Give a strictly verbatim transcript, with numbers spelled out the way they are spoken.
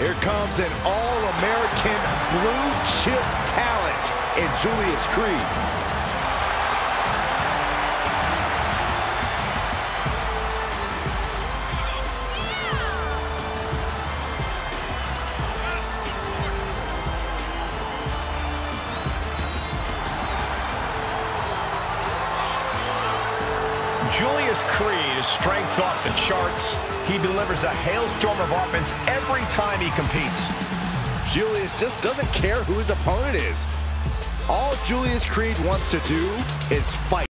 Here comes an All-American blue-chip talent in Julius Creed. Julius Creed, his strength's off the charts. He delivers a hailstorm of offense every time he competes. Julius just doesn't care who his opponent is. All Julius Creed wants to do is fight.